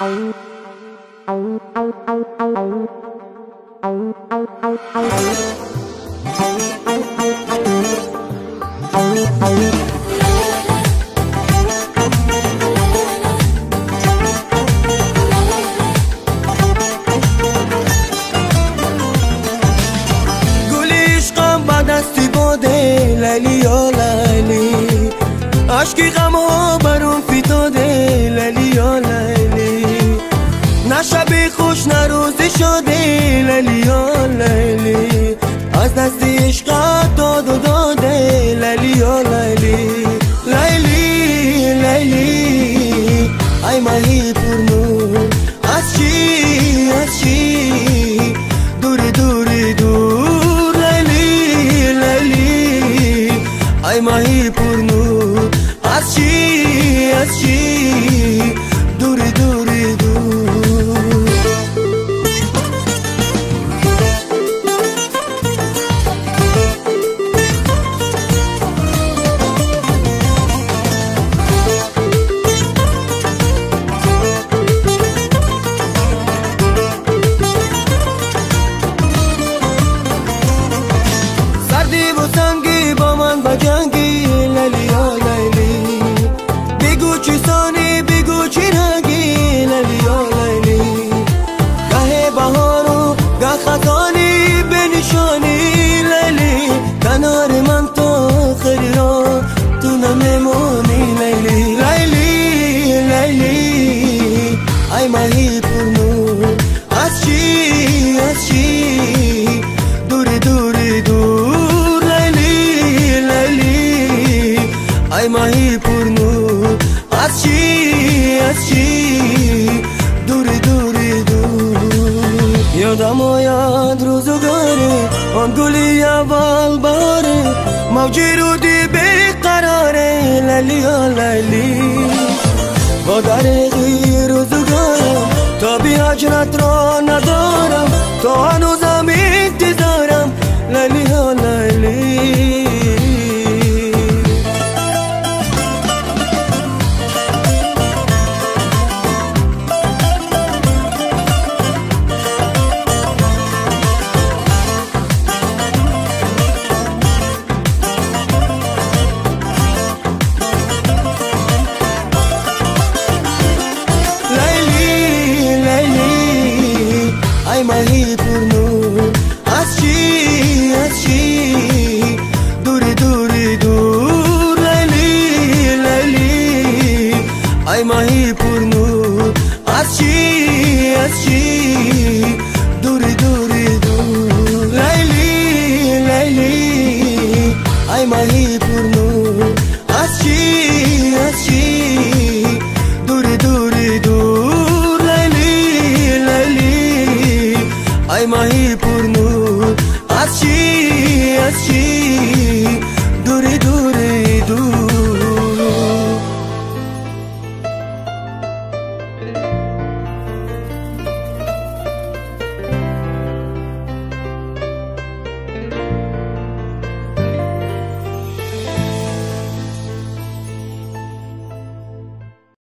لیلی یا لیلی عشقی غمو برون فتاده لیلی یا لیلی نه شبی خوش نه روزی شده لیلی یا لیلی از دست عشقت داد و داده لیلی یا لیلی لیلی لیلی ای ماهی پرنور از چی دوری دوری دور ای ماهی پر نور از چی دوری دوری دور سردی و تنگی با من بجنگی ای ماهی پر نور از چی دوری دوری دور لیلی لیلی ای ماهی پر نور از چی دوری دوری دور یادم آید روزگاره آن گلی اول باره موجی رودی بیقراره لیلی یا لیلی با درقی روزگارم تا بی هجرت را ندارم تا هنوزم انتظارم لیلی یا لیلی ای ماهی پر نور از چی دوری دوری دور لیلی لیلی ای ماهی پر نور از چی دوری دوری دور لیلی لیلی ای ماهی پر نور از چی دوری دوری دور ای ماهی پر نور از چی